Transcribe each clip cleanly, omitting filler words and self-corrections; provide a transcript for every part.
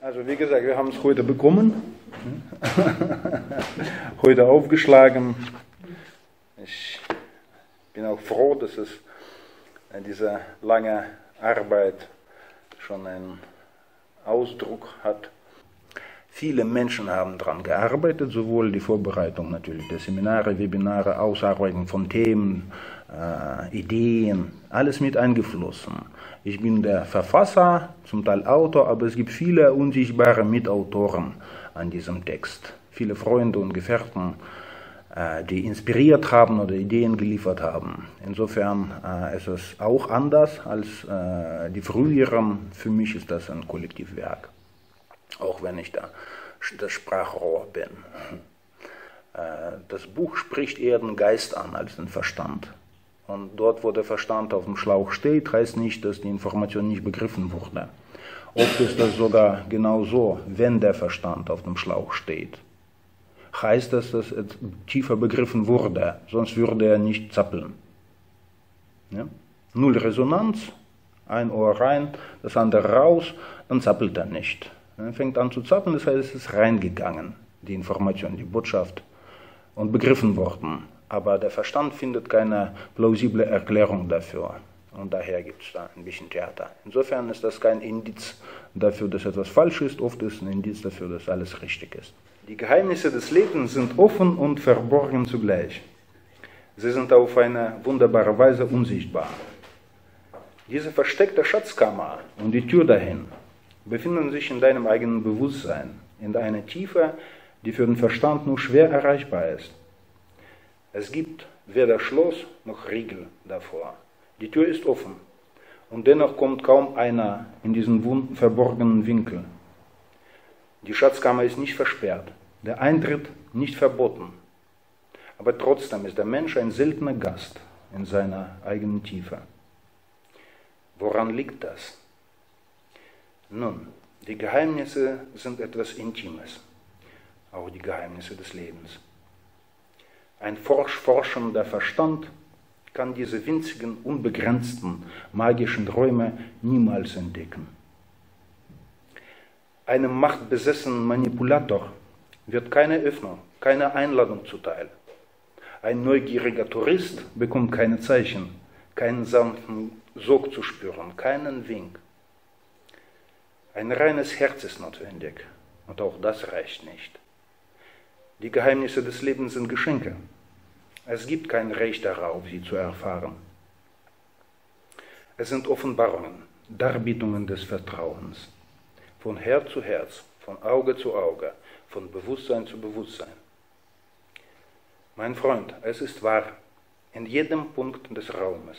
Also wie gesagt, wir haben es heute bekommen, heute aufgeschlagen. Ich bin auch froh, dass es diese lange Arbeit schon einen Ausdruck hat. Viele Menschen haben daran gearbeitet, sowohl die Vorbereitung natürlich der Seminare, Webinare, Ausarbeitung von Themen, Ideen, alles mit eingeflossen. Ich bin der Verfasser, zum Teil Autor, aber es gibt viele unsichtbare Mitautoren an diesem Text. Viele Freunde und Gefährten, die inspiriert haben oder Ideen geliefert haben. Insofern ist es auch anders als die früheren. Für mich ist das ein Kollektivwerk, auch wenn ich da das Sprachrohr bin. Das Buch spricht eher den Geist an als den Verstand. Und dort, wo der Verstand auf dem Schlauch steht, heißt nicht, dass die Information nicht begriffen wurde. Oft ist das sogar genau so, wenn der Verstand auf dem Schlauch steht. Heißt das, dass es tiefer begriffen wurde, sonst würde er nicht zappeln. Ja? Null Resonanz, ein Ohr rein, das andere raus, dann zappelt er nicht. Er fängt an zu zappeln, das heißt, es ist reingegangen, die Information, die Botschaft, und begriffen worden. Aber der Verstand findet keine plausible Erklärung dafür. Und daher gibt es da ein bisschen Theater. Insofern ist das kein Indiz dafür, dass etwas falsch ist. Oft ist ein Indiz dafür, dass alles richtig ist. Die Geheimnisse des Lebens sind offen und verborgen zugleich. Sie sind auf eine wunderbare Weise unsichtbar. Diese versteckte Schatzkammer und die Tür dahin befinden sich in deinem eigenen Bewusstsein, in einer Tiefe, die für den Verstand nur schwer erreichbar ist. Es gibt weder Schloss noch Riegel davor. Die Tür ist offen und dennoch kommt kaum einer in diesen verborgenen Winkel. Die Schatzkammer ist nicht versperrt, der Eintritt nicht verboten. Aber trotzdem ist der Mensch ein seltener Gast in seiner eigenen Tiefe. Woran liegt das? Nun, die Geheimnisse sind etwas Intimes, auch die Geheimnisse des Lebens. Ein forschender Verstand kann diese winzigen, unbegrenzten, magischen Räume niemals entdecken. Einem machtbesessenen Manipulator wird keine Öffnung, keine Einladung zuteil. Ein neugieriger Tourist bekommt keine Zeichen, keinen sanften Sog zu spüren, keinen Wink. Ein reines Herz ist notwendig, und auch das reicht nicht. Die Geheimnisse des Lebens sind Geschenke. Es gibt kein Recht darauf, sie zu erfahren. Es sind Offenbarungen, Darbietungen des Vertrauens. Von Herz zu Herz, von Auge zu Auge, von Bewusstsein zu Bewusstsein. Mein Freund, es ist wahr, in jedem Punkt des Raumes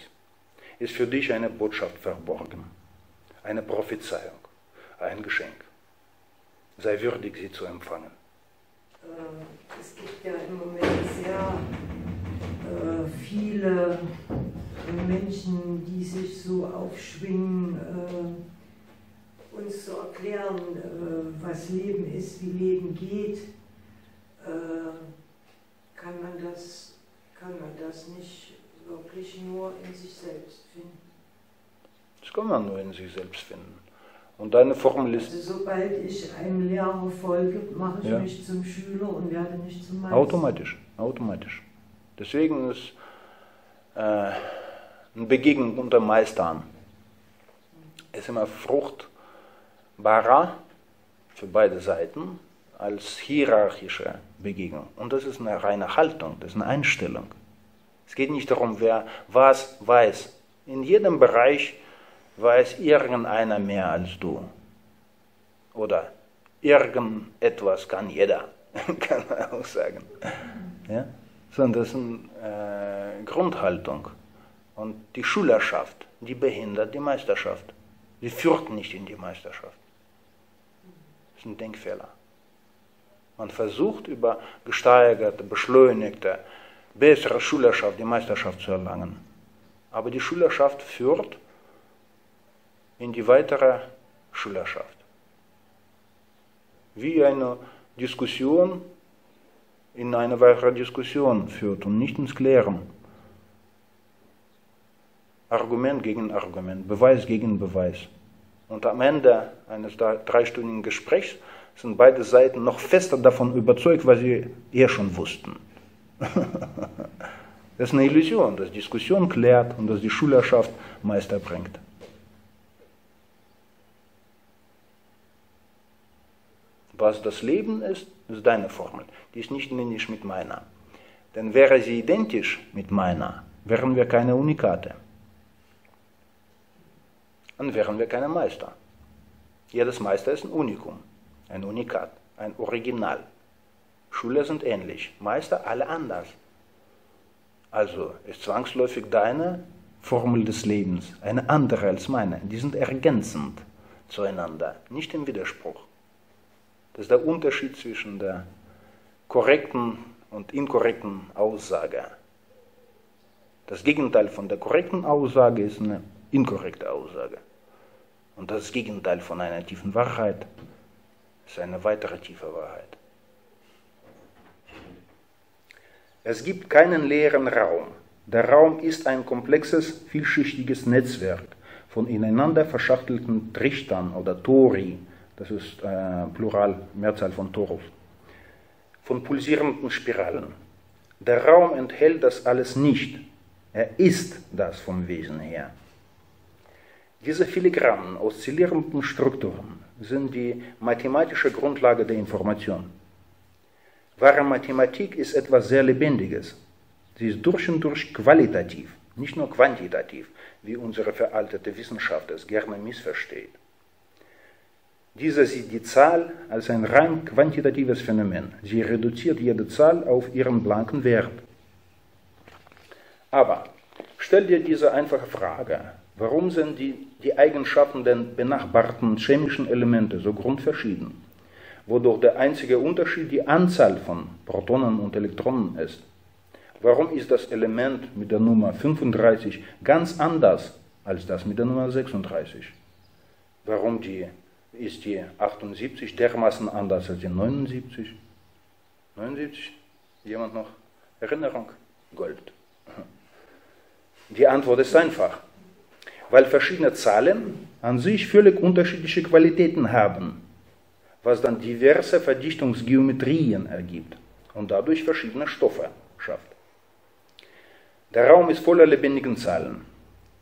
ist für dich eine Botschaft verborgen, eine Prophezeiung, ein Geschenk. Sei würdig, sie zu empfangen. Es gibt ja im Moment sehr viele Menschen, die sich so aufschwingen, uns zu erklären, was Leben ist, wie Leben geht. Kann man das nicht wirklich nur in sich selbst finden? Das kann man nur in sich selbst finden. Und deine Formel ist... Also, sobald ich einem Lehrer folge, mache ich mich zum Schüler und werde nicht zum Meister. Automatisch, automatisch. Deswegen ist eine Begegnung unter Meistern ist immer fruchtbarer für beide Seiten als hierarchische Begegnung. Und das ist eine reine Haltung, das ist eine Einstellung. Es geht nicht darum, wer was weiß. In jedem Bereich weiß irgendeiner mehr als du. Oder irgendetwas kann jeder, kann man auch sagen. Ja? Sondern das ist eine Grundhaltung. Und die Schülerschaft, die behindert die Meisterschaft. Sie führt nicht in die Meisterschaft. Das ist ein Denkfehler. Man versucht über gesteigerte, beschleunigte, bessere Schülerschaft die Meisterschaft zu erlangen. Aber die Schülerschaft führt in die weitere Schülerschaft. Wie eine Diskussion in eine weitere Diskussion führt und nicht ins Klären. Argument gegen Argument, Beweis gegen Beweis. Und am Ende eines dreistündigen Gesprächs sind beide Seiten noch fester davon überzeugt, was sie schon wussten. Das ist eine Illusion, dass Diskussion klärt und dass die Schülerschaft Meister bringt. Was das Leben ist, ist deine Formel. Die ist nicht identisch mit meiner. Denn wäre sie identisch mit meiner, wären wir keine Unikate. Dann wären wir keine Meister. Jedes Meister ist ein Unikum, ein Unikat, ein Original. Schüler sind ähnlich, Meister alle anders. Also ist zwangsläufig deine Formel des Lebens eine andere als meine. Die sind ergänzend zueinander, nicht im Widerspruch. Das ist der Unterschied zwischen der korrekten und inkorrekten Aussage. Das Gegenteil von der korrekten Aussage ist eine inkorrekte Aussage. Und das Gegenteil von einer tiefen Wahrheit ist eine weitere tiefe Wahrheit. Es gibt keinen leeren Raum. Der Raum ist ein komplexes, vielschichtiges Netzwerk von ineinander verschachtelten Trichtern oder Tori, das ist Plural, Mehrzahl von Torus, von pulsierenden Spiralen. Der Raum enthält das alles nicht. Er ist das vom Wesen her. Diese filigranen, oszillierenden Strukturen sind die mathematische Grundlage der Information. Wahre Mathematik ist etwas sehr Lebendiges. Sie ist durch und durch qualitativ, nicht nur quantitativ, wie unsere veraltete Wissenschaft es gerne missversteht. Diese sieht die Zahl als ein rein quantitatives Phänomen. Sie reduziert jede Zahl auf ihren blanken Wert. Aber stell dir diese einfache Frage: Warum sind die Eigenschaften der benachbarten chemischen Elemente so grundverschieden, wodurch der einzige Unterschied die Anzahl von Protonen und Elektronen ist? Warum ist das Element mit der Nummer 35 ganz anders als das mit der Nummer 36? Warum ist die 78 dermaßen anders als die 79? 79? Jemand noch? Erinnerung? Gold. Die Antwort ist einfach. Weil verschiedene Zahlen an sich völlig unterschiedliche Qualitäten haben, was dann diverse Verdichtungsgeometrien ergibt und dadurch verschiedene Stoffe schafft. Der Raum ist voller lebendigen Zahlen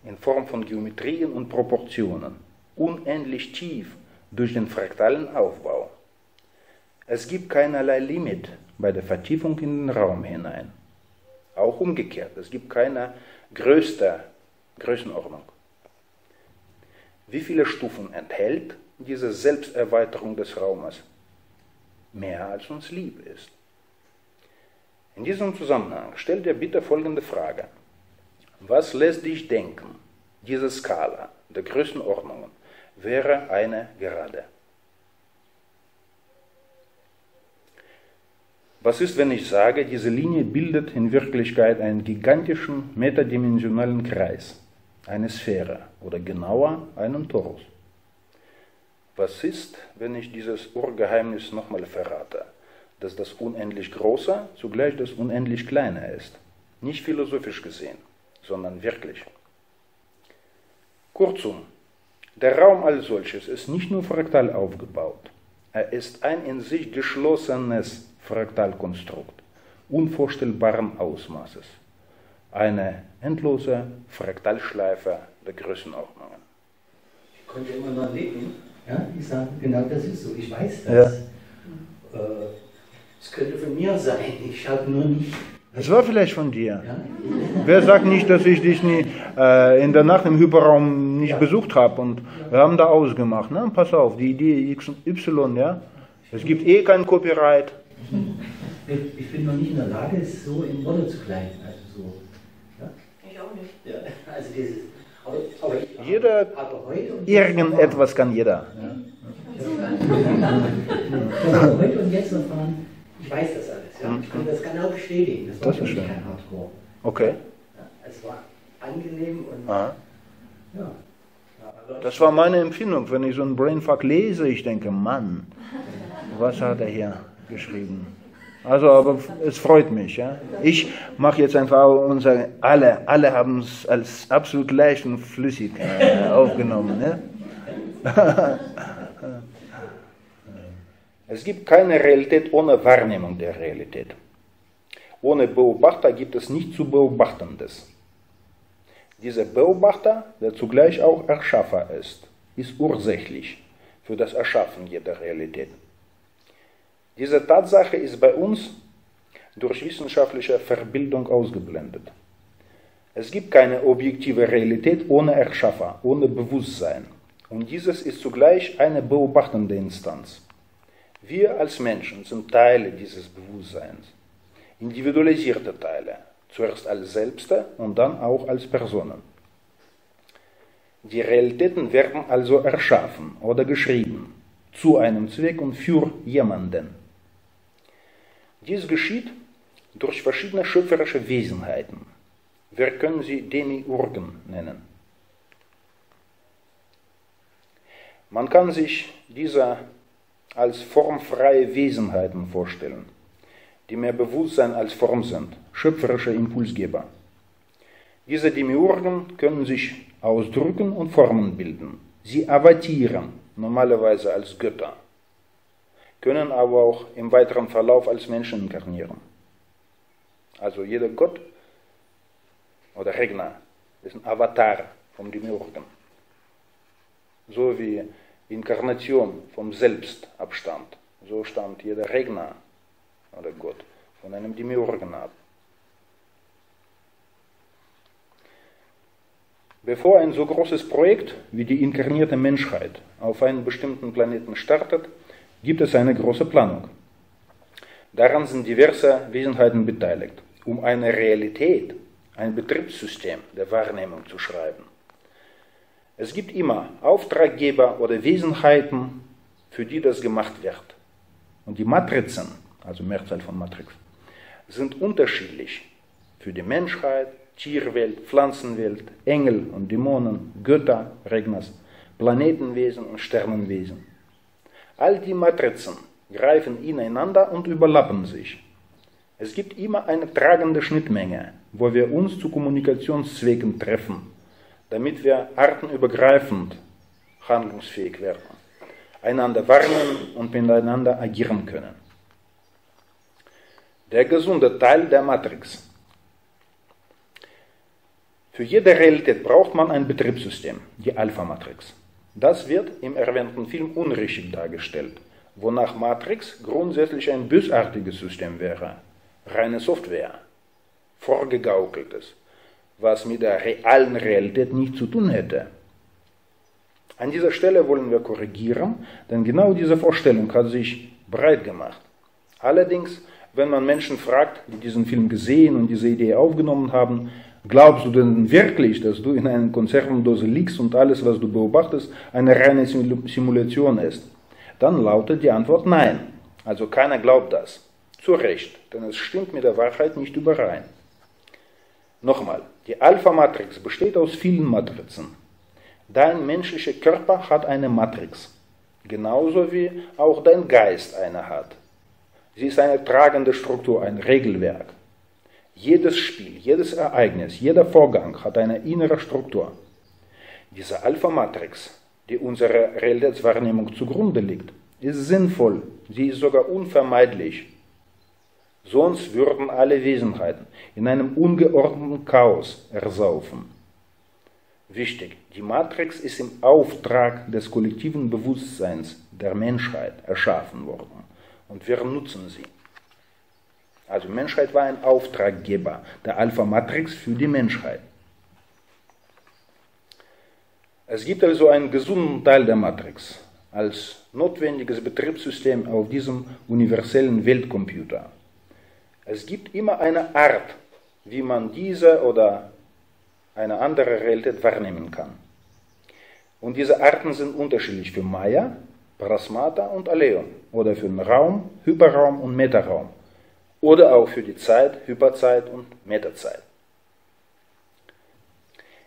in Form von Geometrien und Proportionen, unendlich tief durch den fraktalen Aufbau. Es gibt keinerlei Limit bei der Vertiefung in den Raum hinein. Auch umgekehrt, es gibt keine Größenordnung. Wie viele Stufen enthält diese Selbsterweiterung des Raumes? Mehr als uns lieb ist. In diesem Zusammenhang stell dir bitte folgende Frage: Was lässt dich denken, diese Skala der Größenordnungen wäre eine Gerade? Was ist, wenn ich sage, diese Linie bildet in Wirklichkeit einen gigantischen, metadimensionalen Kreis, eine Sphäre oder genauer einen Torus? Was ist, wenn ich dieses Urgeheimnis nochmal verrate, dass das unendlich Große zugleich das unendlich Kleine ist? Nicht philosophisch gesehen, sondern wirklich. Kurzum, der Raum als solches ist nicht nur fraktal aufgebaut, er ist ein in sich geschlossenes Fraktalkonstrukt unvorstellbaren Ausmaßes, eine endlose Fraktalschleife der Größenordnungen. Ich konnte immer noch leben, ja? Ich sage, genau das ist so, ich weiß das. Ja. Es könnte von mir sein, ich habe nur nicht... Es war vielleicht von dir. Ja? Wer sagt nicht, dass ich dich nie, in der Nacht im Hyperraum nicht besucht habe und wir haben da ausgemacht. Ne? Pass auf, die Idee XY, ja? Es gibt eh kein Copyright. Ich bin noch nicht in der Lage, es so in Worte zu kleiden. Also so, ja? Ich auch nicht. Ja, also dieses, aber heute und irgendetwas kann jeder. Ja? Also heute und jetzt erfahren, ich weiß das alles. Ja? Ich kann das genau bestätigen. Das war für mich kein Hardcore. Okay. Ja, es war angenehm und ja. Das war meine Empfindung. Wenn ich so einen Brainfuck lese, ich denke, Mann, was hat er hier geschrieben? Also, aber es freut mich. Ja? Ich mache jetzt einfach und sage, alle haben es als absolut leicht und flüssig aufgenommen. Ne? Es gibt keine Realität ohne Wahrnehmung der Realität. Ohne Beobachter gibt es nicht zu Beobachtendes. Dieser Beobachter, der zugleich auch Erschaffer ist, ist ursächlich für das Erschaffen jeder Realität. Diese Tatsache ist bei uns durch wissenschaftliche Verbildung ausgeblendet. Es gibt keine objektive Realität ohne Erschaffer, ohne Bewusstsein. Und dieses ist zugleich eine beobachtende Instanz. Wir als Menschen sind Teile dieses Bewusstseins, individualisierte Teile, zuerst als Selbste und dann auch als Personen. Die Realitäten werden also erschaffen oder geschrieben, zu einem Zweck und für jemanden. Dies geschieht durch verschiedene schöpferische Wesenheiten. Wir können sie Demiurgen nennen. Man kann sich diese als formfreie Wesenheiten vorstellen, die mehr Bewusstsein als Form sind, schöpferische Impulsgeber. Diese Demiurgen können sich ausdrücken und Formen bilden. Sie avatieren, normalerweise als Götter, können aber auch im weiteren Verlauf als Menschen inkarnieren. Also jeder Gott oder Regner ist ein Avatar vom Demiurgen. So wie Inkarnation vom Selbst abstammt, so stammt jeder Regner oder Gott von einem Demiurgen ab. Bevor ein so großes Projekt wie die inkarnierte Menschheit auf einen bestimmten Planeten startet, gibt es eine große Planung. Daran sind diverse Wesenheiten beteiligt, um eine Realität, ein Betriebssystem der Wahrnehmung zu schreiben. Es gibt immer Auftraggeber oder Wesenheiten, für die das gemacht wird. Und die Matrizen, also Mehrzahl von Matrix, sind unterschiedlich für die Menschheit, Tierwelt, Pflanzenwelt, Engel und Dämonen, Götter, Regner, Planetenwesen und Sternenwesen. All die Matrizen greifen ineinander und überlappen sich. Es gibt immer eine tragende Schnittmenge, wo wir uns zu Kommunikationszwecken treffen, damit wir artenübergreifend handlungsfähig werden, einander wahrnehmen und miteinander agieren können. Der gesunde Teil der Matrix. Für jede Realität braucht man ein Betriebssystem, die Alpha-Matrix. Das wird im erwähnten Film unrichtig dargestellt, wonach Matrix grundsätzlich ein bösartiges System wäre, reine Software, vorgegaukeltes, was mit der realen Realität nichts zu tun hätte. An dieser Stelle wollen wir korrigieren, denn genau diese Vorstellung hat sich breit gemacht. Allerdings, wenn man Menschen fragt, die diesen Film gesehen und diese Idee aufgenommen haben, glaubst du denn wirklich, dass du in einer Konservendose liegst und alles, was du beobachtest, eine reine Simulation ist? Dann lautet die Antwort nein. Also keiner glaubt das. Zu Recht, denn es stimmt mit der Wahrheit nicht überein. Nochmal, die Alpha-Matrix besteht aus vielen Matrizen. Dein menschlicher Körper hat eine Matrix, genauso wie auch dein Geist eine hat. Sie ist eine tragende Struktur, ein Regelwerk. Jedes Spiel, jedes Ereignis, jeder Vorgang hat eine innere Struktur. Diese Alpha-Matrix, die unserer Realitätswahrnehmung zugrunde liegt, ist sinnvoll, sie ist sogar unvermeidlich. Sonst würden alle Wesenheiten in einem ungeordneten Chaos ersaufen. Wichtig, die Matrix ist im Auftrag des kollektiven Bewusstseins der Menschheit erschaffen worden und wir nutzen sie. Also Menschheit war ein Auftraggeber der Alpha-Matrix für die Menschheit. Es gibt also einen gesunden Teil der Matrix als notwendiges Betriebssystem auf diesem universellen Weltcomputer. Es gibt immer eine Art, wie man diese oder eine andere Realität wahrnehmen kann. Und diese Arten sind unterschiedlich für Maya, Parasmata und Aleum oder für den Raum, Hyperraum und Metaraum. Oder auch für die Zeit, Hyperzeit und Metazeit.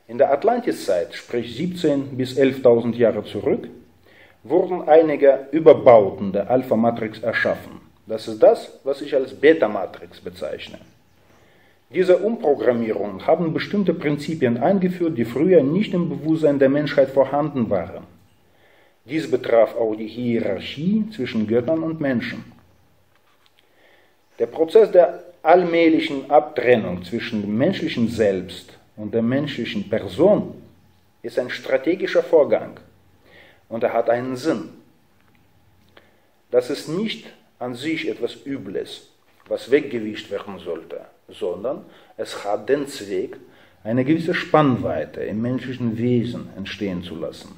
In der Atlantiszeit, sprich 17.000 bis 11.000 Jahre zurück, wurden einige Überbauten der Alpha-Matrix erschaffen. Das ist das, was ich als Beta-Matrix bezeichne. Diese Umprogrammierungen haben bestimmte Prinzipien eingeführt, die früher nicht im Bewusstsein der Menschheit vorhanden waren. Dies betraf auch die Hierarchie zwischen Göttern und Menschen. Der Prozess der allmählichen Abtrennung zwischen dem menschlichen Selbst und der menschlichen Person ist ein strategischer Vorgang und er hat einen Sinn. Das ist nicht an sich etwas Übles, was weggewischt werden sollte, sondern es hat den Zweck, eine gewisse Spannweite im menschlichen Wesen entstehen zu lassen.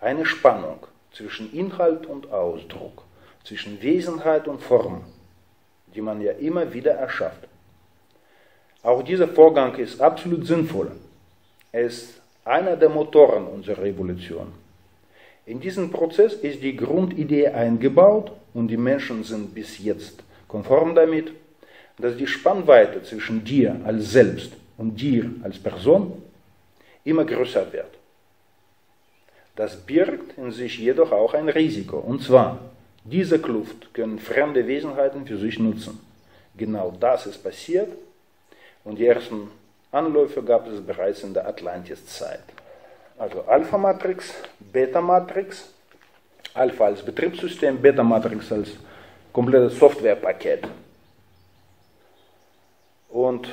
Eine Spannung zwischen Inhalt und Ausdruck, zwischen Wesenheit und Form, die man ja immer wieder erschafft. Auch dieser Vorgang ist absolut sinnvoll. Er ist einer der Motoren unserer Revolution. In diesen Prozess ist die Grundidee eingebaut und die Menschen sind bis jetzt konform damit, dass die Spannweite zwischen dir als Selbst und dir als Person immer größer wird. Das birgt in sich jedoch auch ein Risiko, und zwar, diese Kluft können fremde Wesenheiten für sich nutzen. Genau das ist passiert und die ersten Anläufe gab es bereits in der Atlantis-Zeit. Also Alpha-Matrix, Beta-Matrix, Alpha als Betriebssystem, Beta-Matrix als komplettes Softwarepaket. Und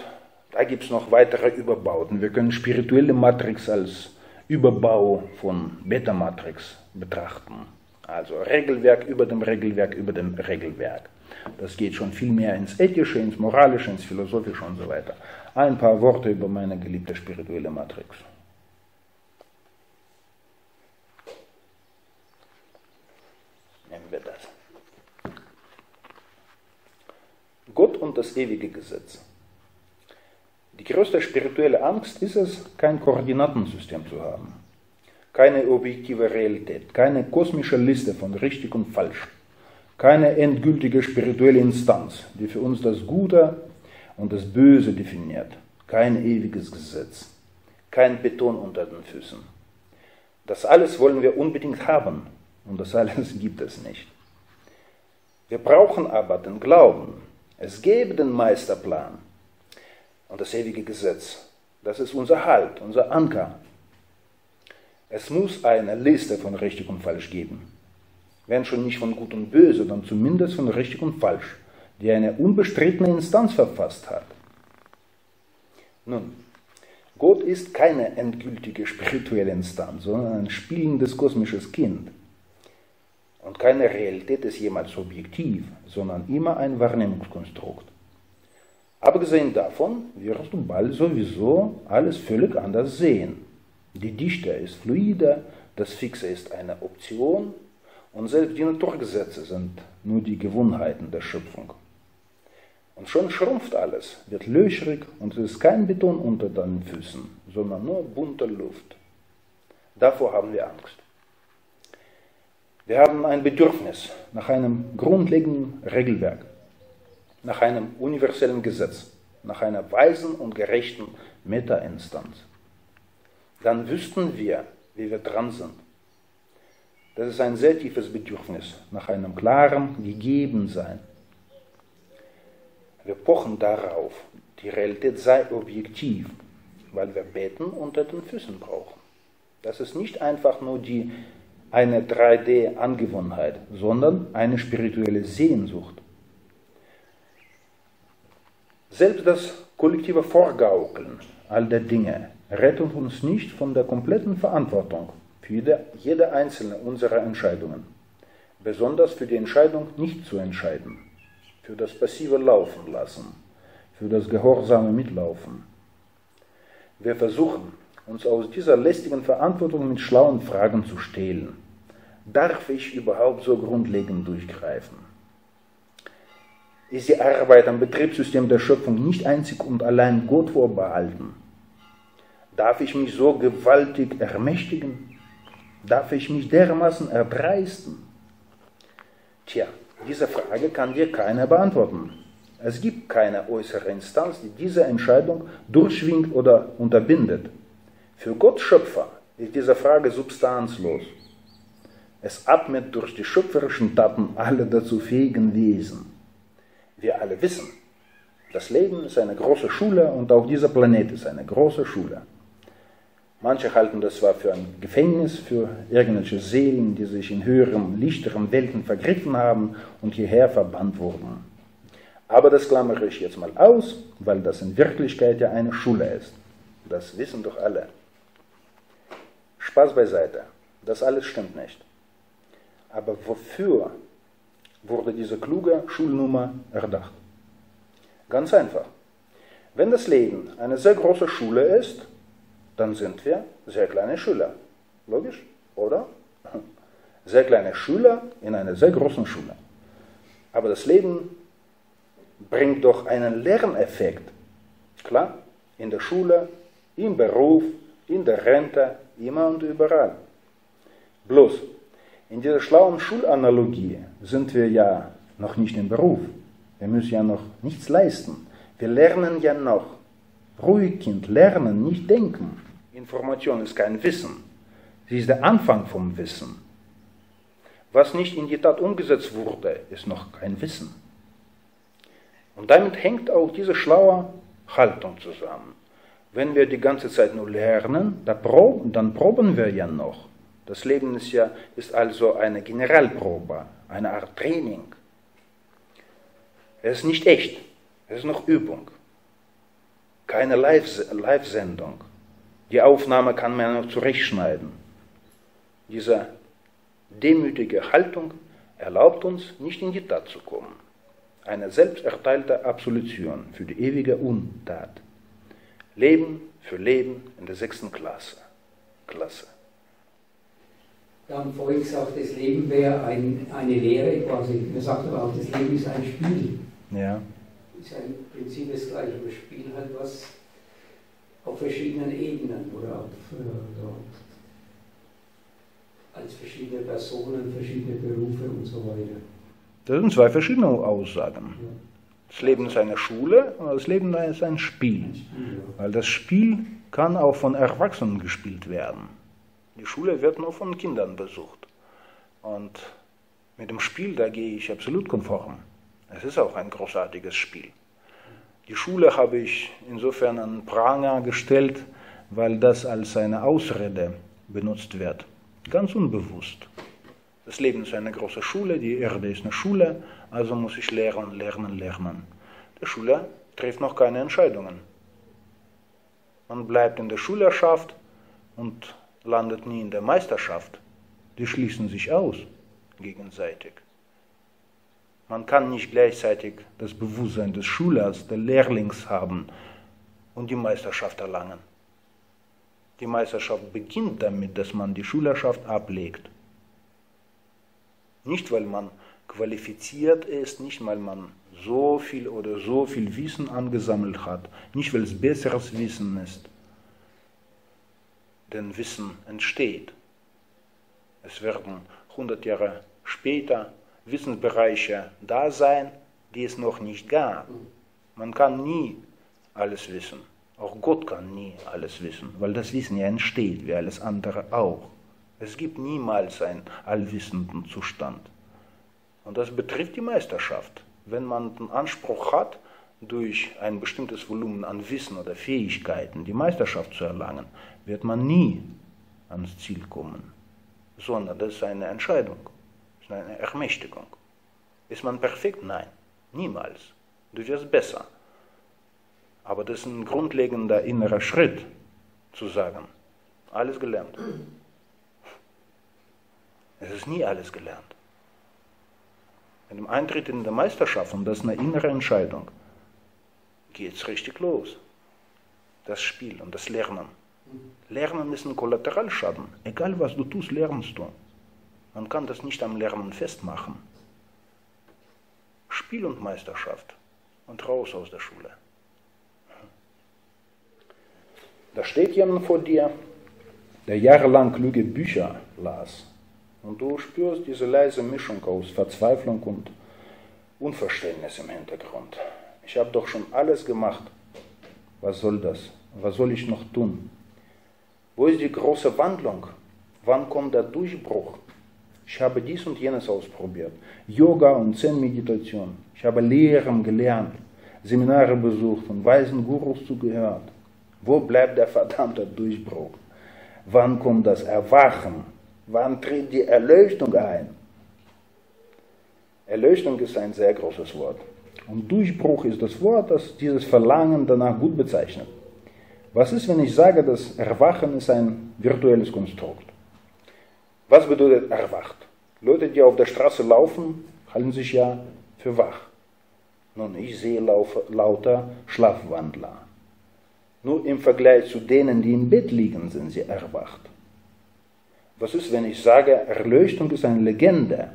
da gibt es noch weitere Überbauten. Wir können spirituelle Matrix als Überbau von Beta-Matrix betrachten. Also Regelwerk über dem Regelwerk über dem Regelwerk. Das geht schon viel mehr ins Ethische, ins Moralische, ins Philosophische und so weiter. Ein paar Worte über meine geliebte spirituelle Matrix. Nehmen wir das. Gott und das ewige Gesetz. Die größte spirituelle Angst ist es, kein Koordinatensystem zu haben. Keine objektive Realität, keine kosmische Liste von richtig und falsch, keine endgültige spirituelle Instanz, die für uns das Gute und das Böse definiert, kein ewiges Gesetz, kein Beton unter den Füßen. Das alles wollen wir unbedingt haben und das alles gibt es nicht. Wir brauchen aber den Glauben, es gäbe den Meisterplan und das ewige Gesetz. Das ist unser Halt, unser Anker. Es muss eine Liste von richtig und falsch geben. Wenn schon nicht von gut und böse, dann zumindest von richtig und falsch, die eine unbestrittene Instanz verfasst hat. Nun, Gott ist keine endgültige spirituelle Instanz, sondern ein spielendes kosmisches Kind. Und keine Realität ist jemals objektiv, sondern immer ein Wahrnehmungskonstrukt. Abgesehen davon wirst du bald sowieso alles völlig anders sehen. Die Dichte ist fluide, das Fixe ist eine Option und selbst die Naturgesetze sind nur die Gewohnheiten der Schöpfung. Und schon schrumpft alles, wird löchrig und es ist kein Beton unter deinen Füßen, sondern nur bunte Luft. Davor haben wir Angst. Wir haben ein Bedürfnis nach einem grundlegenden Regelwerk, nach einem universellen Gesetz, nach einer weisen und gerechten Meta-Instanz. Dann wüssten wir, wie wir dran sind. Das ist ein sehr tiefes Bedürfnis nach einem klaren Gegebensein. Wir pochen darauf, die Realität sei objektiv, weil wir Beten unter den Füßen brauchen. Das ist nicht einfach nur eine 3D-Angewohnheit, sondern eine spirituelle Sehnsucht. Selbst das kollektive Vorgaukeln all der Dinge rettet uns nicht von der kompletten Verantwortung für jede einzelne unserer Entscheidungen, besonders für die Entscheidung, nicht zu entscheiden, für das passive Laufen lassen, für das gehorsame Mitlaufen. Wir versuchen, uns aus dieser lästigen Verantwortung mit schlauen Fragen zu stehlen. Darf ich überhaupt so grundlegend durchgreifen? Ist die Arbeit am Betriebssystem der Schöpfung nicht einzig und allein Gott vorbehalten? Darf ich mich so gewaltig ermächtigen? Darf ich mich dermaßen erdreisten? Tja, diese Frage kann dir keiner beantworten. Es gibt keine äußere Instanz, die diese Entscheidung durchschwingt oder unterbindet. Für Gott Schöpfer ist diese Frage substanzlos. Es atmet durch die schöpferischen Taten alle dazu fähigen Wesen. Wir alle wissen, das Leben ist eine große Schule und auch dieser Planet ist eine große Schule. Manche halten das zwar für ein Gefängnis, für irgendwelche Seelen, die sich in höheren, lichteren Welten vergriffen haben und hierher verbannt wurden. Aber das klammere ich jetzt mal aus, weil das in Wirklichkeit ja eine Schule ist. Das wissen doch alle. Spaß beiseite, das alles stimmt nicht. Aber wofür wurde diese kluge Schulnummer erdacht? Ganz einfach. Wenn das Leben eine sehr große Schule ist, dann sind wir sehr kleine Schüler. Logisch, oder? Sehr kleine Schüler in einer sehr großen Schule. Aber das Leben bringt doch einen Lerneffekt. Klar, in der Schule, im Beruf, in der Rente, immer und überall. Bloß, in dieser schlauen Schulanalogie sind wir ja noch nicht im Beruf. Wir müssen ja noch nichts leisten. Wir lernen ja noch. Ruhig, Kind, lernen, nicht denken. Information ist kein Wissen. Sie ist der Anfang vom Wissen. Was nicht in die Tat umgesetzt wurde, ist noch kein Wissen. Und damit hängt auch diese schlaue Haltung zusammen. Wenn wir die ganze Zeit nur lernen, dann proben wir ja noch. Das Leben ist also eine Generalprobe, eine Art Training. Es ist nicht echt, es ist noch Übung. Keine Live-Sendung. Die Aufnahme kann man noch zurechtschneiden. Diese demütige Haltung erlaubt uns, nicht in die Tat zu kommen. Eine selbsterteilte Absolution für die ewige Untat. Leben für Leben in der 6. Klasse. Wir haben vorhin gesagt, das Leben wäre eine Lehre quasi. Man sagt aber auch, das Leben ist ein Spiel. Ja. Ist ja im Prinzip das gleiche, aber Spiel halt was auf verschiedenen Ebenen oder als verschiedene Personen, verschiedene Berufe und so weiter. Das sind zwei verschiedene Aussagen. Ja. Das Leben ist eine Schule und das Leben ist ein Spiel. Ein Spiel, ja. Weil das Spiel kann auch von Erwachsenen gespielt werden. Die Schule wird nur von Kindern besucht. Und mit dem Spiel, da gehe ich absolut konform. Es ist auch ein großartiges Spiel. Die Schule habe ich insofern an Pranger gestellt, weil das als eine Ausrede benutzt wird. Ganz unbewusst. Das Leben ist eine große Schule, die Erde ist eine Schule, also muss ich lernen, lernen, lernen. Der Schüler trifft noch keine Entscheidungen. Man bleibt in der Schülerschaft und landet nie in der Meisterschaft. Die schließen sich aus gegenseitig. Man kann nicht gleichzeitig das Bewusstsein des Schülers, des Lehrlings haben und die Meisterschaft erlangen. Die Meisterschaft beginnt damit, dass man die Schülerschaft ablegt. Nicht, weil man qualifiziert ist, nicht, weil man so viel oder so viel Wissen angesammelt hat, nicht, weil es besseres Wissen ist. Denn Wissen entsteht. Es werden 100 Jahre später Wissensbereiche da sein, die es noch nicht gab. Man kann nie alles wissen. Auch Gott kann nie alles wissen, weil das Wissen ja entsteht, wie alles andere auch. Es gibt niemals einen allwissenden Zustand. Und das betrifft die Meisterschaft. Wenn man einen Anspruch hat, durch ein bestimmtes Volumen an Wissen oder Fähigkeiten die Meisterschaft zu erlangen, wird man nie ans Ziel kommen. Sondern das ist eine Entscheidung. Eine Ermächtigung. Ist man perfekt? Nein, niemals. Du wirst besser. Aber das ist ein grundlegender innerer Schritt, zu sagen, alles gelernt. Es ist nie alles gelernt. Mit dem Eintritt in die Meisterschaft, und das ist eine innere Entscheidung, geht es richtig los. Das Spiel und das Lernen. Lernen ist ein Kollateralschaden. Egal was du tust, lernst du. Man kann das nicht am Lernen festmachen. Spiel und Meisterschaft und raus aus der Schule. Da steht jemand vor dir, der jahrelang kluge Bücher las. Und du spürst diese leise Mischung aus Verzweiflung und Unverständnis im Hintergrund. Ich habe doch schon alles gemacht. Was soll das? Was soll ich noch tun? Wo ist die große Wandlung? Wann kommt der Durchbruch? Ich habe dies und jenes ausprobiert. Yoga und Zen-Meditation. Ich habe Lehren gelernt, Seminare besucht, von weisen Gurus zugehört. Wo bleibt der verdammte Durchbruch? Wann kommt das Erwachen? Wann tritt die Erleuchtung ein? Erleuchtung ist ein sehr großes Wort. Und Durchbruch ist das Wort, das dieses Verlangen danach gut bezeichnet. Was ist, wenn ich sage, dass Erwachen ist ein virtuelles Konstrukt? Was bedeutet erwacht? Leute, die auf der Straße laufen, halten sich ja für wach. Nun, ich sehe lauter Schlafwandler. Nur im Vergleich zu denen, die im Bett liegen, sind sie erwacht. Was ist, wenn ich sage, Erleuchtung ist eine Legende,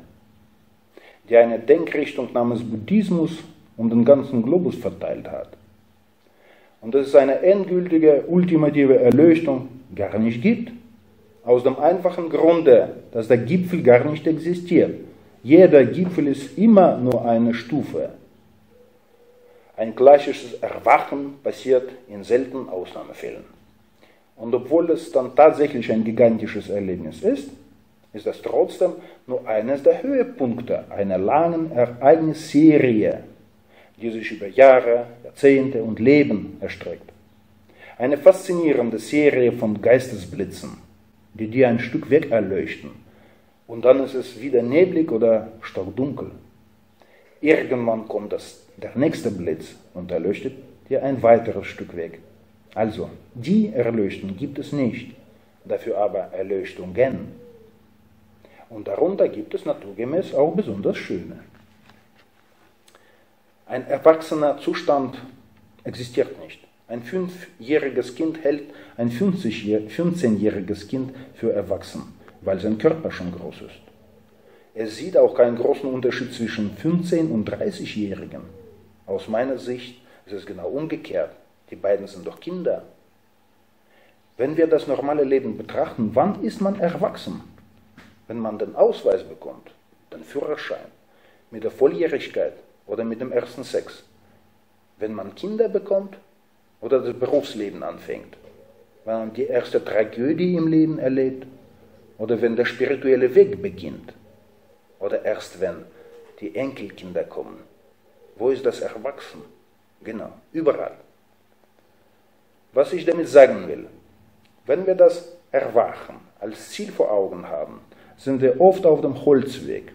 die eine Denkrichtung namens Buddhismus um den ganzen Globus verteilt hat? Und dass es eine endgültige, ultimative Erleuchtung gar nicht gibt. Aus dem einfachen Grunde, dass der Gipfel gar nicht existiert. Jeder Gipfel ist immer nur eine Stufe. Ein klassisches Erwachen passiert in seltenen Ausnahmefällen. Und obwohl es dann tatsächlich ein gigantisches Erlebnis ist, ist das trotzdem nur eines der Höhepunkte einer langen Ereignisserie, die sich über Jahre, Jahrzehnte und Leben erstreckt. Eine faszinierende Serie von Geistesblitzen, die dir ein Stück weg erleuchten. Und dann ist es wieder neblig oder stockdunkel. Irgendwann kommt der nächste Blitz und erleuchtet dir ein weiteres Stück weg. Also, die Erleuchtung gibt es nicht, dafür aber Erleuchtungen. Und darunter gibt es naturgemäß auch besonders schöne. Ein erwachsener Zustand existiert nicht. Ein 5-jähriges Kind hält ein 15-jähriges Kind für erwachsen, weil sein Körper schon groß ist. Er sieht auch keinen großen Unterschied zwischen 15- und 30-Jährigen. Aus meiner Sicht ist es genau umgekehrt. Die beiden sind doch Kinder. Wenn wir das normale Leben betrachten, wann ist man erwachsen? Wenn man den Ausweis bekommt, den Führerschein, mit der Volljährigkeit oder mit dem ersten Sex. Wenn man Kinder bekommt, oder das Berufsleben anfängt, wenn man die erste Tragödie im Leben erlebt, oder wenn der spirituelle Weg beginnt, oder erst wenn die Enkelkinder kommen. Wo ist das Erwachsen? Genau, überall. Was ich damit sagen will, wenn wir das Erwachen als Ziel vor Augen haben, sind wir oft auf dem Holzweg.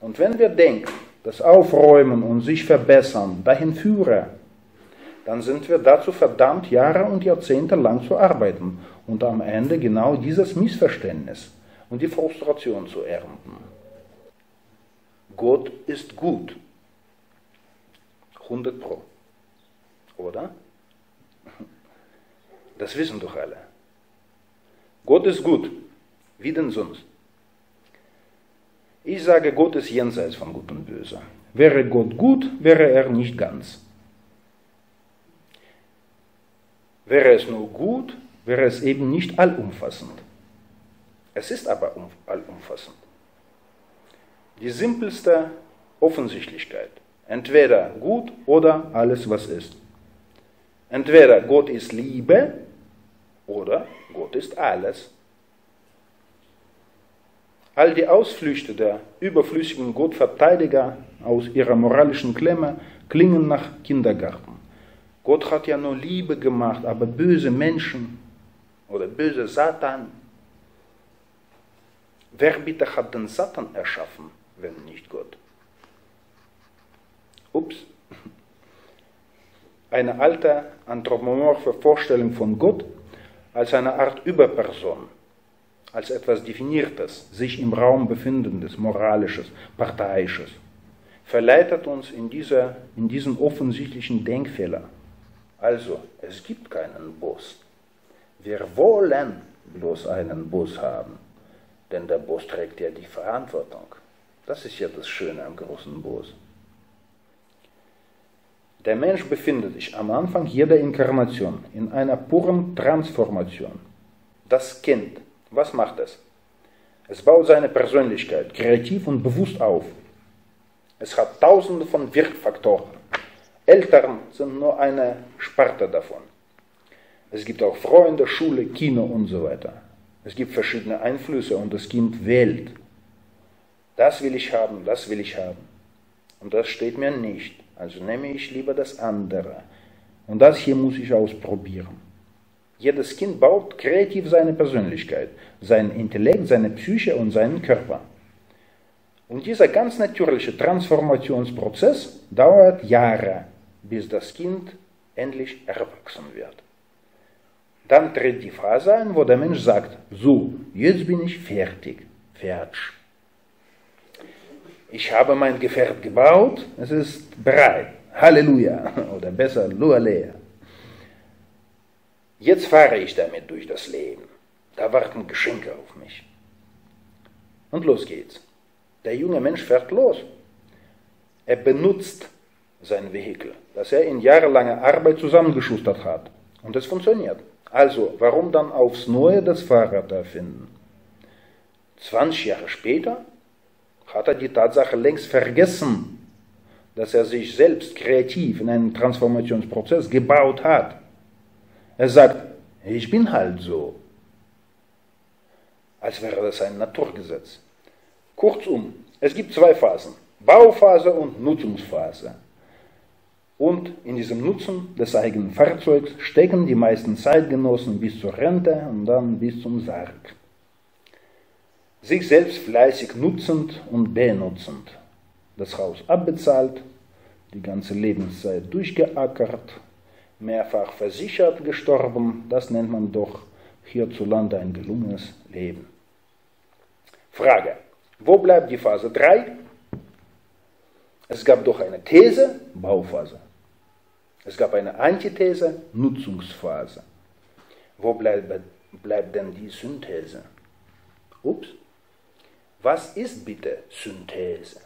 Und wenn wir denken, dass Aufräumen und sich verbessern dahin führe, dann sind wir dazu verdammt, Jahre und Jahrzehnte lang zu arbeiten und am Ende genau dieses Missverständnis und die Frustration zu ernten. Gott ist gut. 100%. Oder? Das wissen doch alle. Gott ist gut. Wie denn sonst? Ich sage, Gott ist jenseits von Gut und Böse. Wäre Gott gut, wäre er nicht ganz. Wäre es nur gut, wäre es eben nicht allumfassend. Es ist aber allumfassend. Die simpelste Offensichtlichkeit. Entweder gut oder alles, was ist. Entweder Gott ist Liebe oder Gott ist alles. All die Ausflüchte der überflüssigen Gottverteidiger aus ihrer moralischen Klemme klingen nach Kindergarten. Gott hat ja nur Liebe gemacht, aber böse Menschen oder böse Satan. Wer bitte hat den Satan erschaffen, wenn nicht Gott? Ups. Eine alte anthropomorphe Vorstellung von Gott als eine Art Überperson, als etwas Definiertes, sich im Raum Befindendes, Moralisches, Parteiisches, verleitet uns in diesen offensichtlichen Denkfehler. Also, es gibt keinen Boss. Wir wollen bloß einen Boss haben, denn der Boss trägt ja die Verantwortung. Das ist ja das Schöne am großen Boss. Der Mensch befindet sich am Anfang jeder Inkarnation in einer puren Transformation. Das Kind, was macht es? Es baut seine Persönlichkeit kreativ und bewusst auf. Es hat tausende von Wirkfaktoren. Eltern sind nur eine Sparte davon. Es gibt auch Freunde, Schule, Kino und so weiter. Es gibt verschiedene Einflüsse und das Kind wählt. Das will ich haben, das will ich haben. Und das steht mir nicht. Also nehme ich lieber das andere. Und das hier muss ich ausprobieren. Jedes Kind baut kreativ seine Persönlichkeit, seinen Intellekt, seine Psyche und seinen Körper. Und dieser ganz natürliche Transformationsprozess dauert Jahre, bis das Kind endlich erwachsen wird. Dann tritt die Phase ein, wo der Mensch sagt, so, jetzt bin ich fertig. Ich habe mein Gefährt gebaut, es ist bereit. Halleluja, oder besser, Lualea. Jetzt fahre ich damit durch das Leben. Da warten Geschenke auf mich. Und los geht's. Der junge Mensch fährt los. Er benutzt sein Vehikel, das er in jahrelanger Arbeit zusammengeschustert hat. Und es funktioniert. Also, warum dann aufs Neue das Fahrrad erfinden? 20 Jahre später hat er die Tatsache längst vergessen, dass er sich selbst kreativ in einen Transformationsprozess gebaut hat. Er sagt, ich bin halt so. Als wäre das ein Naturgesetz. Kurzum, es gibt zwei Phasen, Bauphase und Nutzungsphase. Und in diesem Nutzen des eigenen Fahrzeugs stecken die meisten Zeitgenossen bis zur Rente und dann bis zum Sarg. Sich selbst fleißig nutzend und benutzend. Das Haus abbezahlt, die ganze Lebenszeit durchgeackert, mehrfach versichert gestorben, das nennt man doch hierzulande ein gelungenes Leben. Frage, wo bleibt die Phase 3? Es gab doch eine These, Bauphase. Es gab eine Antithese, Nutzungsphase. Wo bleibt denn die Synthese? Ups, was ist bitte Synthese?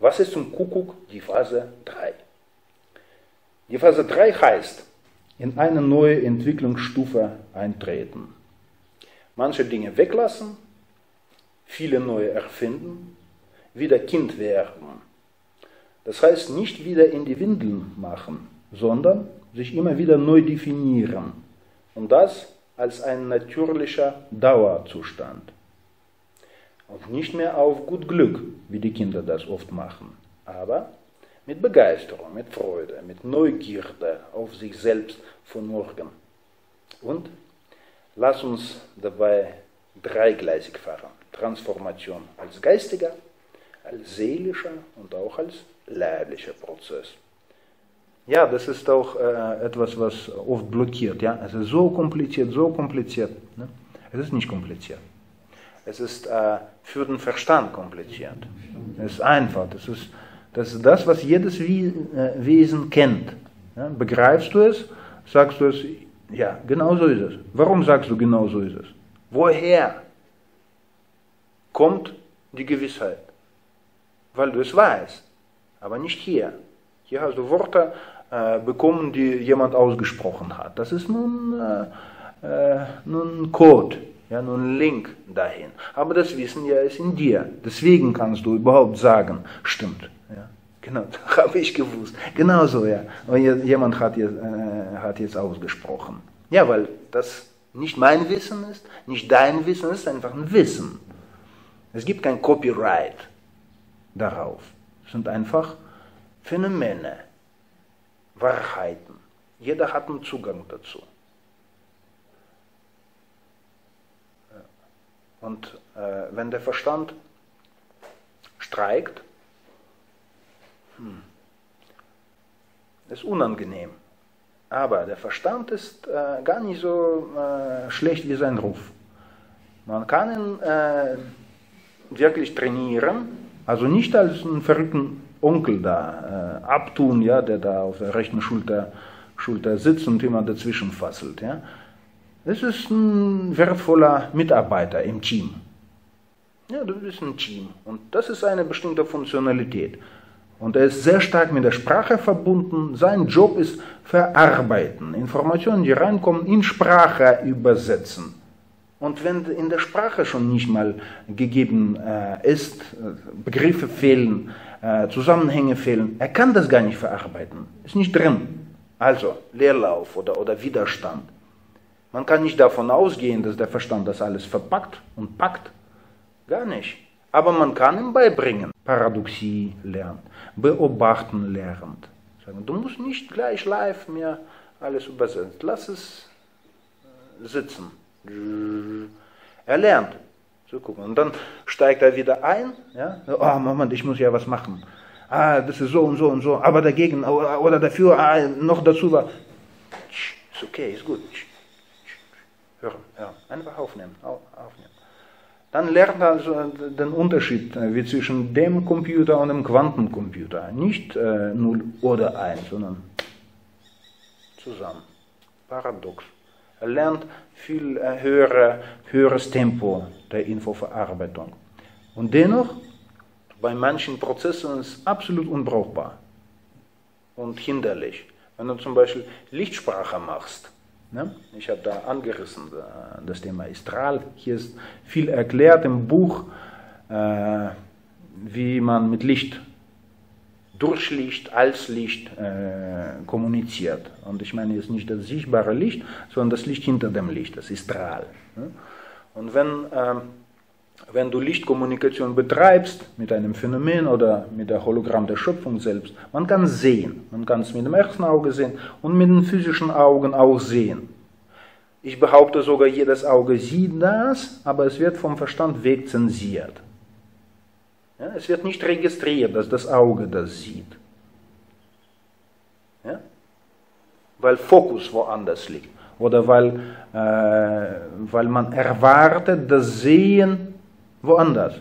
Was ist zum Kuckuck die Phase 3? Die Phase 3 heißt, in eine neue Entwicklungsstufe eintreten. Manche Dinge weglassen, viele neue erfinden, wieder Kind werden. Das heißt, nicht wieder in die Windeln machen, sondern sich immer wieder neu definieren. Und das als ein natürlicher Dauerzustand. Und nicht mehr auf gut Glück, wie die Kinder das oft machen, aber mit Begeisterung, mit Freude, mit Neugierde auf sich selbst von morgen. Und lass uns dabei dreigleisig fahren. Transformation als geistiger, als seelischer und auch als leiblicher Prozess. Ja, das ist auch etwas, was oft blockiert. Ja? Es ist so kompliziert, so kompliziert. Ne? Es ist nicht kompliziert. Es ist für den Verstand kompliziert. Es ist einfach, das ist das, was jedes Wesen kennt. Ja, begreifst du es, sagst du es, ja, genau so ist es. Warum sagst du, genau so ist es? Woher kommt die Gewissheit? Weil du es weißt, aber nicht hier. Hier hast du Worte bekommen, die jemand ausgesprochen hat. Das ist nun ein Code, ja, nun Link dahin. Aber das Wissen ja ist in dir. Deswegen kannst du überhaupt sagen, stimmt. Ja, genau, das habe ich gewusst. Genauso, ja. Aber jemand hat jetzt ausgesprochen. Ja, weil das nicht mein Wissen ist, nicht dein Wissen, es ist einfach ein Wissen. Es gibt kein Copyright darauf. Es sind einfach Phänomene, Wahrheiten. Jeder hat einen Zugang dazu. Und wenn der Verstand streikt, ist unangenehm. Aber der Verstand ist gar nicht so schlecht wie sein Ruf. Man kann ihn wirklich trainieren, also nicht als einen verrückten Onkel da abtun, ja, der da auf der rechten Schulter sitzt und immer dazwischen fasselt. Ja. Es ist ein wertvoller Mitarbeiter im Team. Ja, du bist ein Team und das ist eine bestimmte Funktionalität. Und er ist sehr stark mit der Sprache verbunden. Sein Job ist verarbeiten, Informationen, die reinkommen, in Sprache übersetzen. Und wenn in der Sprache schon nicht mal gegeben ist, Begriffe fehlen, Zusammenhänge fehlen, er kann das gar nicht verarbeiten, ist nicht drin. Also Leerlauf oder Widerstand. Man kann nicht davon ausgehen, dass der Verstand das alles verpackt und packt, gar nicht. Aber man kann ihm beibringen. Paradoxie lernt, beobachten lernt. Du musst nicht gleich live mehr alles übersetzen. Lass es sitzen. Er lernt. So, gucken. Und dann steigt er wieder ein. Ja? Oh, Moment, ich muss ja was machen. Ah, das ist so und so und so. Aber dagegen oder dafür, ah, noch dazu war. Ist okay, ist gut. Hören, ja. Einfach aufnehmen. Aufnehmen. Dann lernt er also den Unterschied wie zwischen dem Computer und dem Quantencomputer. Nicht 0 oder 1, sondern zusammen. Paradox. Er lernt viel höheres Tempo der Infoverarbeitung. Und dennoch, bei manchen Prozessen ist es absolut unbrauchbar und hinderlich. Wenn du zum Beispiel Lichtsprache machst, ne? Ich habe da angerissen, das Thema Istral. Hier ist viel erklärt im Buch, wie man mit Licht, durch Licht, als Licht kommuniziert. Und ich meine jetzt nicht das sichtbare Licht, sondern das Licht hinter dem Licht, das Istral. Ne? Und wenn du Lichtkommunikation betreibst mit einem Phänomen oder mit der Hologramm der Schöpfung selbst, man kann sehen, man kann es mit dem ersten Auge sehen und mit den physischen Augen auch sehen. Ich behaupte sogar, jedes Auge sieht das, aber es wird vom Verstand wegzensiert. Ja, es wird nicht registriert, dass das Auge das sieht. Ja? Weil Fokus woanders liegt. Oder weil man erwartet, das Sehen woanders.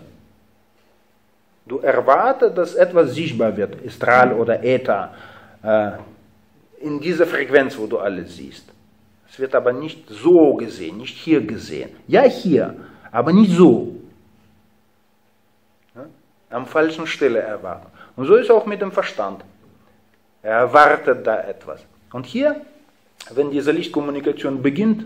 Du erwartest, dass etwas sichtbar wird, Istral oder Äther, in dieser Frequenz, wo du alles siehst. Es wird aber nicht so gesehen, nicht hier gesehen. Ja, hier, aber nicht so. Ja? Am falschen Stelle erwarten. Und so ist auch mit dem Verstand. Er erwartet da etwas. Und hier, wenn diese Lichtkommunikation beginnt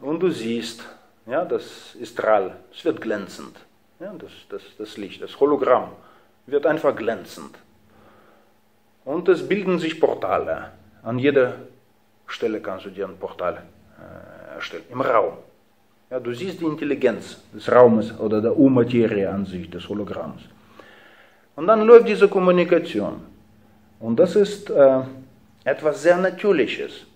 und du siehst, ja, das Istral, es wird glänzend, ja, das Licht, das Hologramm wird einfach glänzend. Und es bilden sich Portale. An jeder Stelle kannst du dir ein Portal erstellen, im Raum. Ja, du siehst die Intelligenz des Raumes oder der Urmaterie an sich, des Hologramms. Und dann läuft diese Kommunikation. Und das ist etwas sehr Natürliches.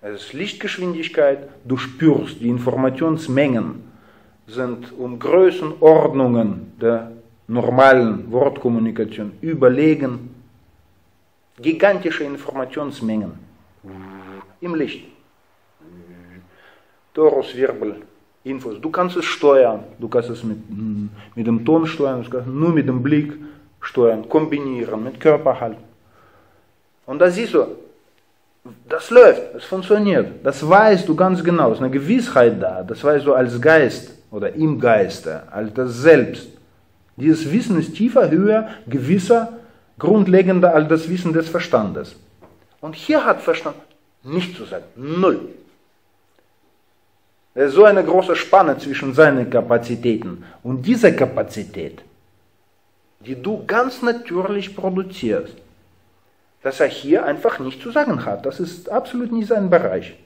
Es ist Lichtgeschwindigkeit, du spürst, die Informationsmengen sind um Größenordnungen der normalen Wortkommunikation überlegen. Gigantische Informationsmengen im Licht. Torus, Wirbel, Infos. Du kannst es steuern, du kannst es mit dem Ton steuern, du kannst nur mit dem Blick steuern, kombinieren, mit Körperhaltung. Und da siehst du, das läuft, es funktioniert. Das weißt du ganz genau, es ist eine Gewissheit da. Das weißt du als Geist oder im Geiste, als das Selbst. Dieses Wissen ist tiefer, höher, gewisser, grundlegender als das Wissen des Verstandes. Und hier hat Verstand nichts zu sagen, null. Es ist so eine große Spanne zwischen seinen Kapazitäten und dieser Kapazität, die du ganz natürlich produzierst. Dass er hier einfach nichts zu sagen hat. Das ist absolut nicht sein Bereich.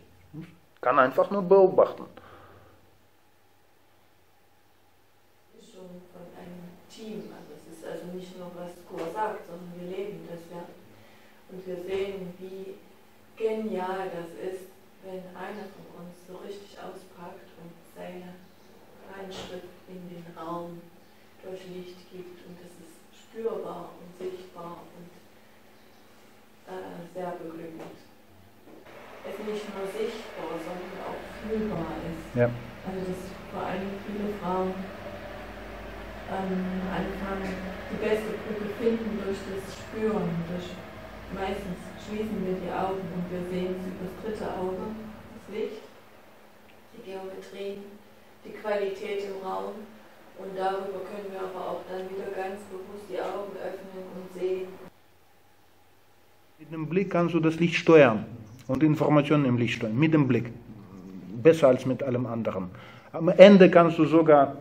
Kann einfach nur beobachten. Ist schon von einem Team. Also es ist also nicht nur, was Kur sagt, sondern wir leben das ja. Und wir sehen, wie genial das ist, wenn einer von uns so richtig auspackt und seinen Schritt in den Raum durch Licht gibt. Und das ist spürbar und sichtbar und sehr beglückend. Es ist nicht nur sichtbar, sondern auch fühlbar ist. Ja. Also dass vor allem viele Frauen anfangen, die beste Brücke finden durch das Spüren. Meistens schließen wir die Augen und wir sehen es über das dritte Auge, das Licht, die Geometrie, die Qualität im Raum. Und darüber können wir aber auch dann wieder ganz bewusst die Augen öffnen und sehen. Mit dem Blick kannst du das Licht steuern und Informationen im Licht steuern, mit dem Blick. Besser als mit allem anderen. Am Ende kannst du sogar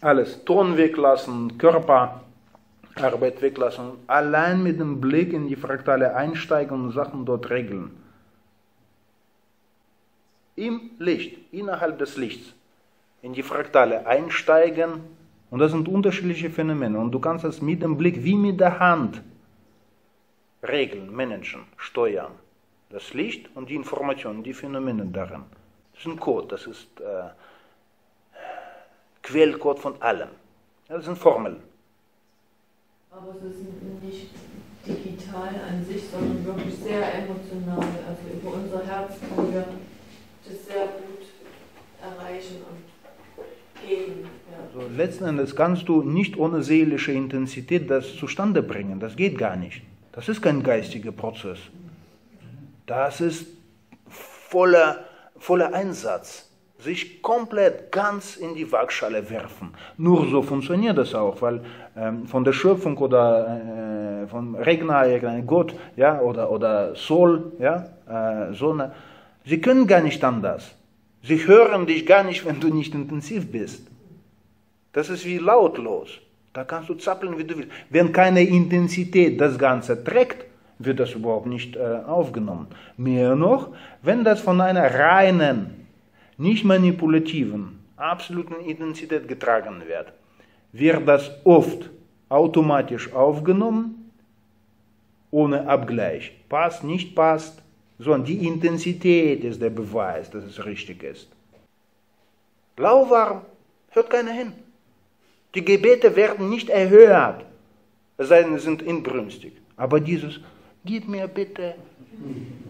alles, Ton weglassen, Körperarbeit weglassen, allein mit dem Blick in die Fraktale einsteigen und Sachen dort regeln. Im Licht, innerhalb des Lichts, in die Fraktale einsteigen und das sind unterschiedliche Phänomene und du kannst das mit dem Blick wie mit der Hand regeln, managen, steuern. Das Licht und die Informationen, die Phänomene darin. Das ist ein Code, das ist Quellcode von allem. Das sind Formeln. Aber es ist nicht digital an sich, sondern wirklich sehr emotional. Also über unser Herz können wir das sehr gut erreichen und geben. Ja. Also letzten Endes kannst du nicht ohne seelische Intensität das zustande bringen. Das geht gar nicht. Das ist kein geistiger Prozess. Das ist voller Einsatz. Sich komplett ganz in die Waagschale werfen. Nur so funktioniert das auch, weil von der Schöpfung oder von Regner, Gott, ja, oder Sol, ja, Sonne, sie können gar nicht anders. Sie hören dich gar nicht, wenn du nicht intensiv bist. Das ist wie lautlos. Da kannst du zappeln, wie du willst. Wenn keine Intensität das Ganze trägt, wird das überhaupt nicht aufgenommen. Mehr noch, wenn das von einer reinen, nicht manipulativen, absoluten Intensität getragen wird, wird das oft automatisch aufgenommen, ohne Abgleich. Passt, nicht passt, sondern die Intensität ist der Beweis, dass es richtig ist. Lauwarm hört keiner hin. Die Gebete werden nicht erhört, es sei denn, sie sind inbrünstig. Aber dieses gib mir bitte.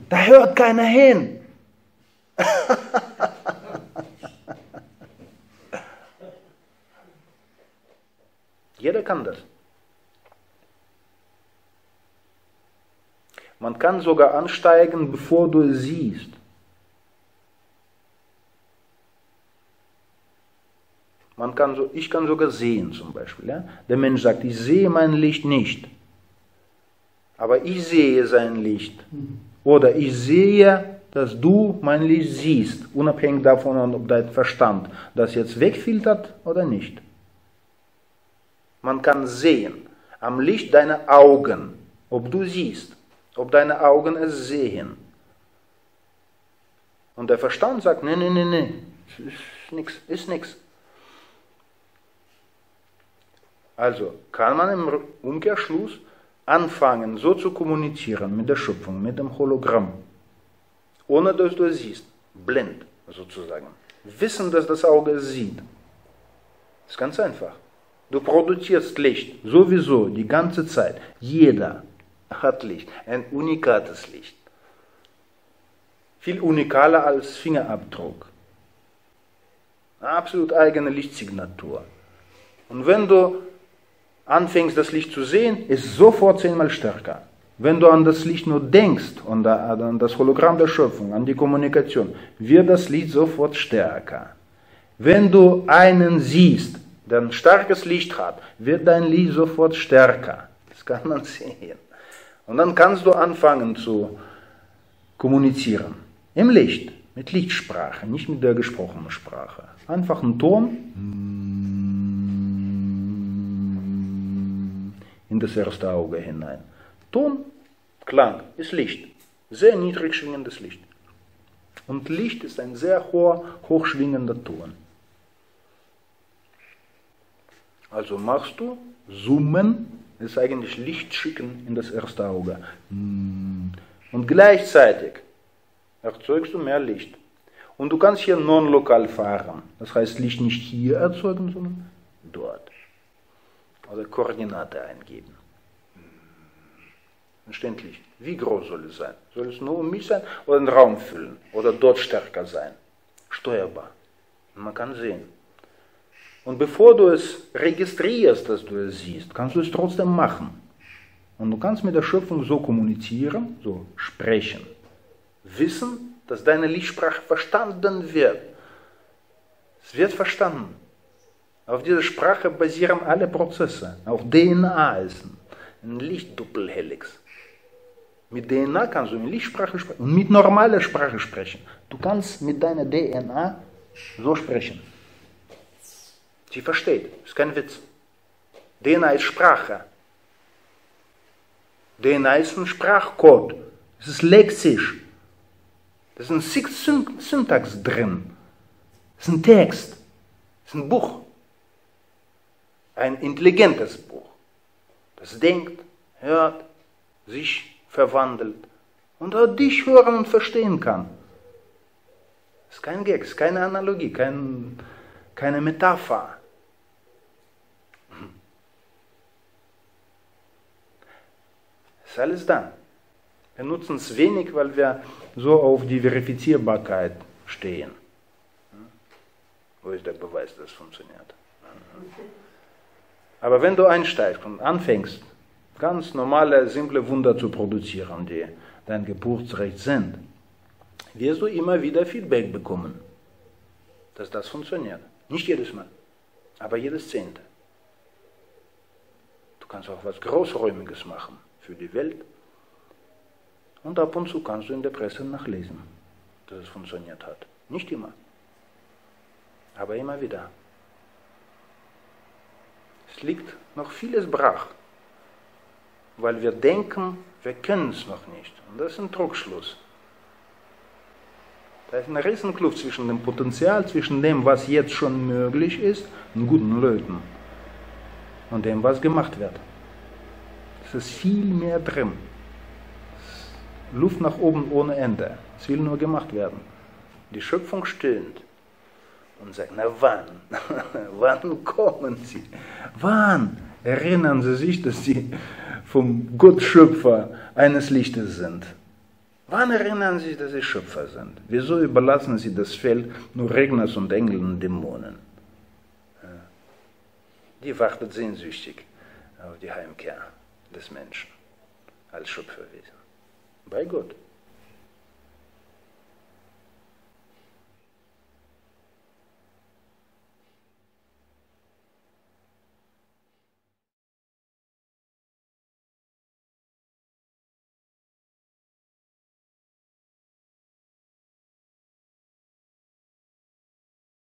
Da hört keiner hin. Jeder kann das. Man kann sogar ansteigen, bevor du es siehst. Man kann so, ich kann sogar sehen zum Beispiel. Ja? Der Mensch sagt, ich sehe mein Licht nicht. Aber ich sehe sein Licht. Oder ich sehe, dass du mein Licht siehst, unabhängig davon, ob dein Verstand das jetzt wegfiltert oder nicht. Man kann sehen, am Licht deiner Augen, ob du siehst, ob deine Augen es sehen. Und der Verstand sagt, nee, nee, nee, nee, ist nichts, ist nichts. Also kann man im Umkehrschluss anfangen, so zu kommunizieren mit der Schöpfung, mit dem Hologramm, ohne dass du es siehst, blind sozusagen, wissen, dass das Auge es sieht. Das ist ganz einfach. Du produzierst Licht, sowieso, die ganze Zeit. Jeder hat Licht, ein unikates Licht. Viel unikaler als Fingerabdruck. Absolut eigene Lichtsignatur. Und wenn du anfängst, das Licht zu sehen, ist sofort 10-mal stärker. Wenn du an das Licht nur denkst, und an das Hologramm der Schöpfung, an die Kommunikation, wird das Licht sofort stärker. Wenn du einen siehst, der ein starkes Licht hat, wird dein Licht sofort stärker. Das kann man sehen. Und dann kannst du anfangen zu kommunizieren. Im Licht, mit Lichtsprache, nicht mit der gesprochenen Sprache. Einfach ein Ton in das erste Auge hinein. Ton, Klang, ist Licht. Sehr niedrig schwingendes Licht. Und Licht ist ein sehr hoch schwingender Ton. Also machst du, Summen, ist eigentlich Licht schicken in das erste Auge. Und gleichzeitig erzeugst du mehr Licht. Und du kannst hier non-lokal fahren. Das heißt, Licht nicht hier erzeugen, sondern dort. Oder Koordinate eingeben. Verständlich. Wie groß soll es sein? Soll es nur um mich sein oder einen Raum füllen? Oder dort stärker sein? Steuerbar. Man kann sehen. Und bevor du es registrierst, dass du es siehst, kannst du es trotzdem machen. Und du kannst mit der Schöpfung so kommunizieren, so sprechen. Wissen, dass deine Lichtsprache verstanden wird. Es wird verstanden. Auf dieser Sprache basieren alle Prozesse. Auch DNA ist ein Lichtdoppelhelix. Mit DNA kannst du in Lichtsprache sprechen und mit normaler Sprache sprechen. Du kannst mit deiner DNA so sprechen. Sie versteht, ist kein Witz. DNA ist Sprache. DNA ist ein Sprachcode. Es ist lexisch. Da ist ein Syntax drin. Es ist ein Text. Es ist ein Buch. Ein intelligentes Buch, das denkt, hört, sich verwandelt, und auch dich hören und verstehen kann. Das ist kein Gag, das ist keine Analogie, keine Metapher. Das ist alles da. Wir nutzen es wenig, weil wir so auf die Verifizierbarkeit stehen. Wo ist der Beweis, dass es funktioniert? Aber wenn du einsteigst und anfängst, ganz normale, simple Wunder zu produzieren, die dein Geburtsrecht sind, wirst du immer wieder Feedback bekommen, dass das funktioniert. Nicht jedes Mal, aber jedes Zehnte. Du kannst auch was Großräumiges machen für die Welt. Und ab und zu kannst du in der Presse nachlesen, dass es funktioniert hat. Nicht immer, aber immer wieder. Es liegt noch vieles brach, weil wir denken, wir können es noch nicht. Und das ist ein Trugschluss. Da ist eine Riesenkluft zwischen dem Potenzial, zwischen dem, was jetzt schon möglich ist, und guten Leuten, und dem, was gemacht wird. Es ist viel mehr drin. Luft nach oben ohne Ende. Es will nur gemacht werden. Die Schöpfung stöhnt und sagt, na wann? Wann kommen sie? Wann erinnern sie sich, dass sie vom Gottschöpfer eines Lichtes sind? Wann erinnern sie sich, dass sie Schöpfer sind? Wieso überlassen sie das Feld nur Regners und Engeln und Dämonen? Die wartet sehnsüchtig auf die Heimkehr des Menschen als Schöpferwesen. Bei Gott.